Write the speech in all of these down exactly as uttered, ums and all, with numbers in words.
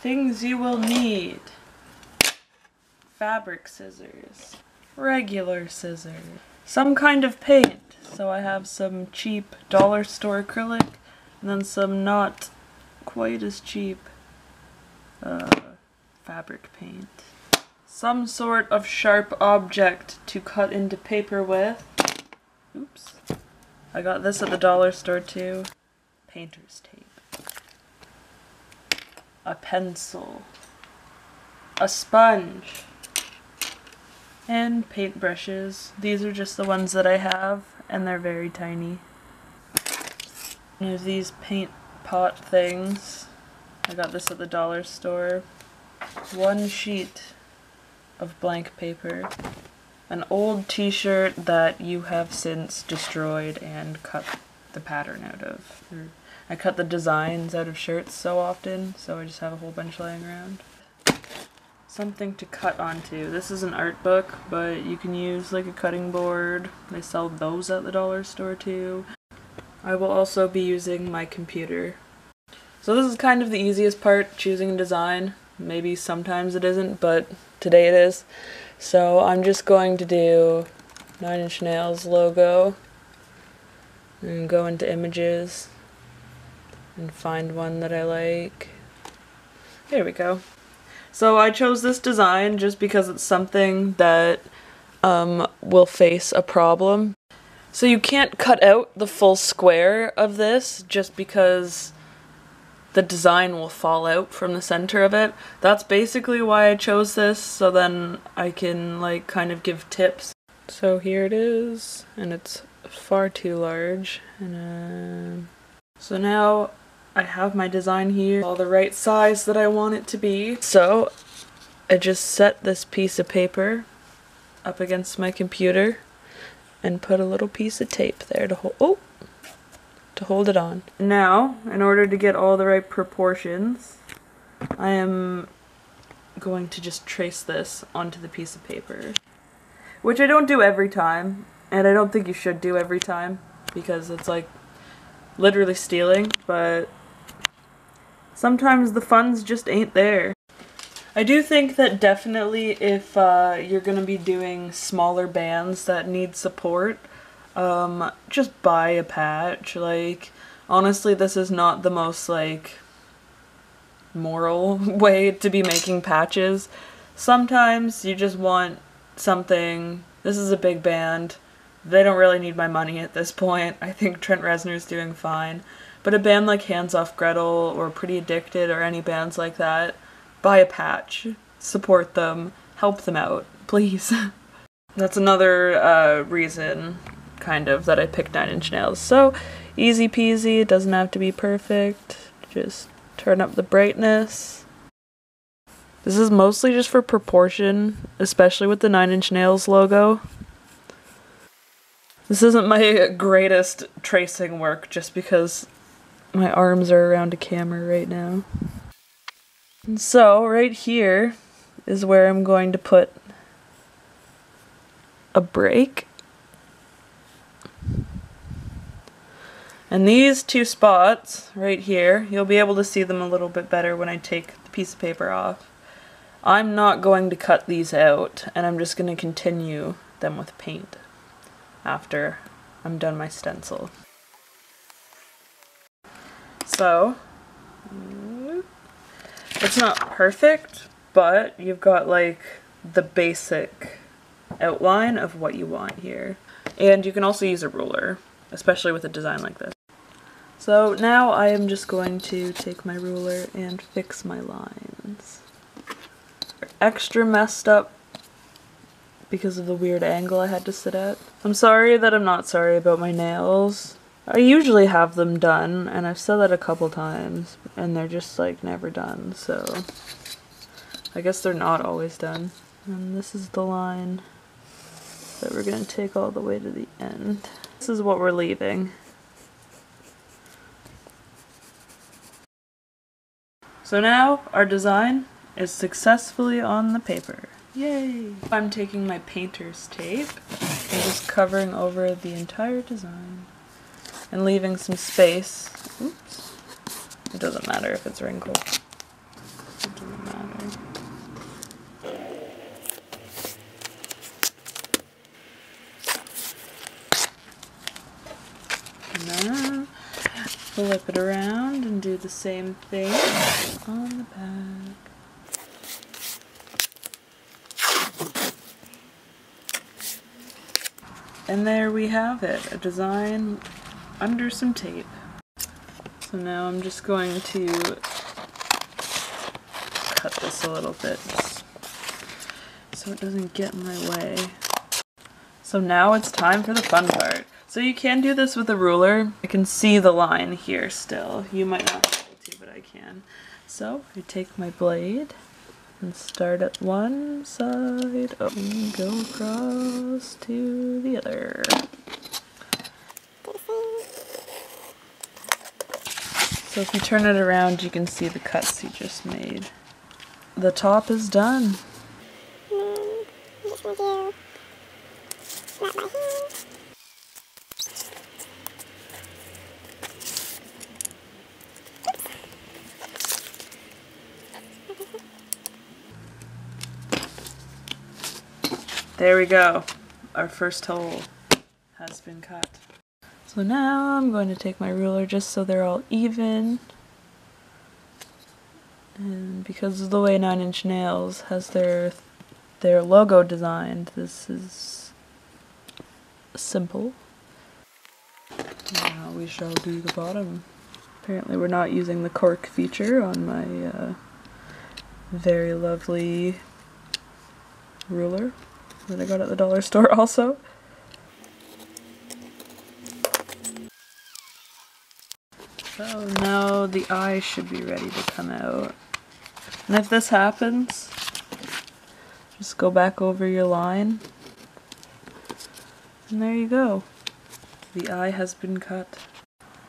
Things you will need. Fabric scissors. Regular scissors. Some kind of paint. So I have some cheap dollar store acrylic and then some not quite as cheap uh, fabric paint. Some sort of sharp object to cut into paper with. Oops. I got this at the dollar store too. Painter's tape. A pencil. A sponge. And paintbrushes. These are just the ones that I have, and they're very tiny. There's these paint pot things. I got this at the dollar store. One sheet of blank paper. An old t-shirt that you have since destroyed and cut the pattern out of. I cut the designs out of shirts so often, so I just have a whole bunch laying around. Something to cut onto. This is an art book, but you can use like a cutting board. They sell those at the dollar store too. I will also be using my computer. So this is kind of the easiest part, choosing a design. Maybe sometimes it isn't, but today it is. So I'm just going to do Nine Inch Nails logo and go into images and find one that I like. There we go. So I chose this design just because it's something that um, will face a problem. So you can't cut out the full square of this just because the design will fall out from the center of it. That's basically why I chose this, so then I can like kind of give tips. So here it is, and it's far too large. And uh... So now I have my design here, all the right size that I want it to be. So I just set this piece of paper up against my computer and put a little piece of tape there to hold. Oh! To hold it on. Now, in order to get all the right proportions, I am going to just trace this onto the piece of paper, which I don't do every time, and I don't think you should do every time because it's like literally stealing, but sometimes the funds just ain't there. I do think that definitely if uh, you're gonna be doing smaller bands that need support, Um, just buy a patch. Like, honestly, this is not the most, like, moral way to be making patches. Sometimes you just want something. This is a big band. They don't really need my money at this point. I think Trent Reznor's doing fine. But a band like Hands Off Gretel or Pretty Addicted or any bands like that, buy a patch. Support them. Help them out. Please. That's another, uh, reason kind of that I picked Nine Inch Nails. So easy peasy, it doesn't have to be perfect. Just turn up the brightness. This is mostly just for proportion, especially with the Nine Inch Nails logo. This isn't my greatest tracing work just because my arms are around a camera right now. And so right here is where I'm going to put a break. And these two spots right here, you'll be able to see them a little bit better when I take the piece of paper off. I'm not going to cut these out, and I'm just going to continue them with paint after I'm done my stencil. So, it's not perfect, but you've got like the basic outline of what you want here. And you can also use a ruler, especially with a design like this. So now I am just going to take my ruler and fix my lines. They're extra messed up because of the weird angle I had to sit at. I'm sorry that I'm not sorry about my nails. I usually have them done, and I've said that a couple times, and they're just like never done, so I guess they're not always done. And this is the line that we're going to take all the way to the end. This is what we're leaving. So now our design is successfully on the paper. Yay! I'm taking my painter's tape and just covering over the entire design and leaving some space. Oops. It doesn't matter if it's wrinkled. flip it around and do the same thing on the back. And there we have it, a design under some tape. So now I'm just going to cut this a little bit so it doesn't get in my way. So now it's time for the fun part. So you can do this with a ruler. I can see the line here still. You might not be able to, but I can. So I take my blade and start at one side, oh, and go across to the other. So if you turn it around, you can see the cuts you just made. The top is done. There we go. Our first hole has been cut. So now I'm going to take my ruler just so they're all even. And because of the way Nine Inch Nails has their their logo designed, this is simple. Now we shall do the bottom. Apparently we're not using the cork feature on my uh, very lovely ruler that I got at the dollar store also. So now the eye should be ready to come out. And if this happens, just go back over your line. And there you go. The eye has been cut.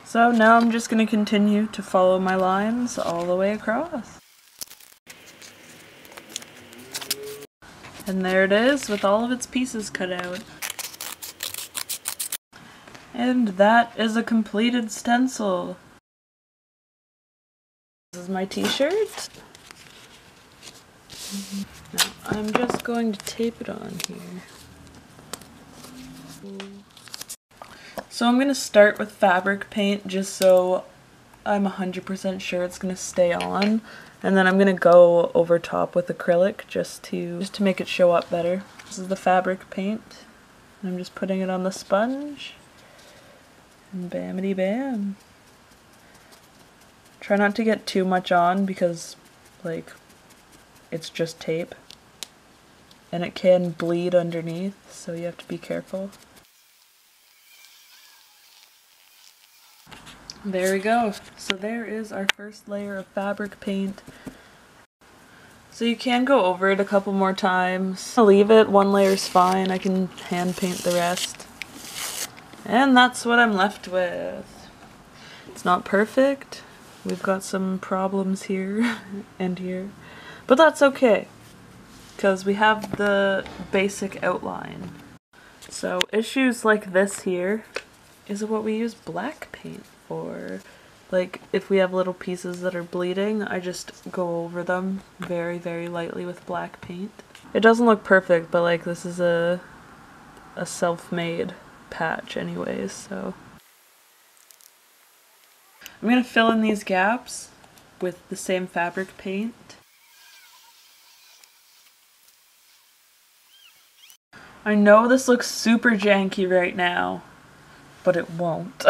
So now I'm just going to continue to follow my lines all the way across. And there it is, with all of its pieces cut out. And that is a completed stencil. This is my t-shirt. Now I'm just going to tape it on here. So I'm going to start with fabric paint just so I'm one hundred percent sure it's going to stay on. And then I'm going to go over top with acrylic just to just to make it show up better. This is the fabric paint. And I'm just putting it on the sponge. And bamity bam. Try not to get too much on because, like, it's just tape. And it can bleed underneath, so you have to be careful. There we go. So there is our first layer of fabric paint. So you can go over it a couple more times. I'll leave it, one layer's fine, I can hand paint the rest. And that's what I'm left with. It's not perfect, we've got some problems here and here, but that's okay, because we have the basic outline. So issues like this here is what we use black paint. Or, like, if we have little pieces that are bleeding, I just go over them very, very lightly with black paint. It doesn't look perfect, but, like, this is a, a self-made patch anyways, so. I'm gonna fill in these gaps with the same fabric paint. I know this looks super janky right now, but it won't.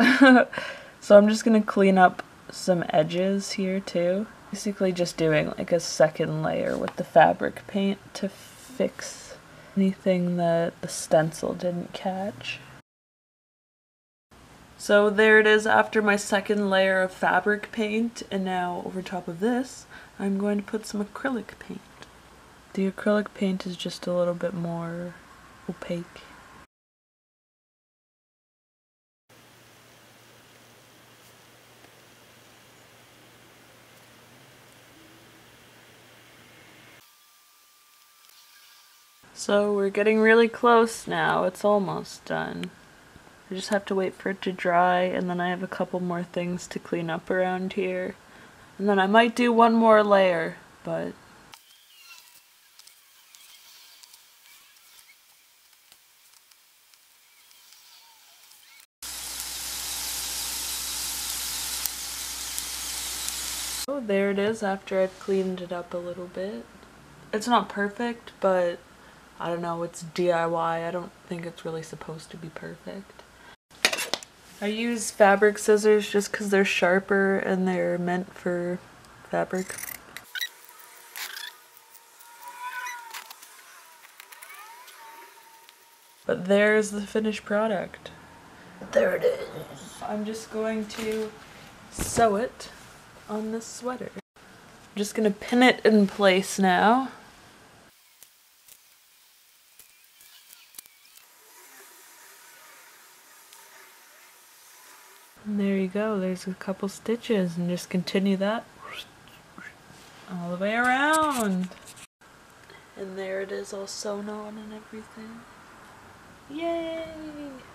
So I'm just going to clean up some edges here too. Basically just doing like a second layer with the fabric paint to fix anything that the stencil didn't catch. So there it is after my second layer of fabric paint, and now over top of this I'm going to put some acrylic paint. The acrylic paint is just a little bit more opaque. So we're getting really close now, it's almost done. I just have to wait for it to dry, and then I have a couple more things to clean up around here. And then I might do one more layer, but... Oh, there it is after I've cleaned it up a little bit. It's not perfect, but I don't know, it's D I Y. I don't think it's really supposed to be perfect. I use fabric scissors just because they're sharper and they're meant for fabric. But there's the finished product. There it is. I'm just going to sew it on this sweater. I'm just gonna pin it in place now. And there you go, there's a couple stitches, and just continue that all the way around. And there it is all sewn on and everything. Yay!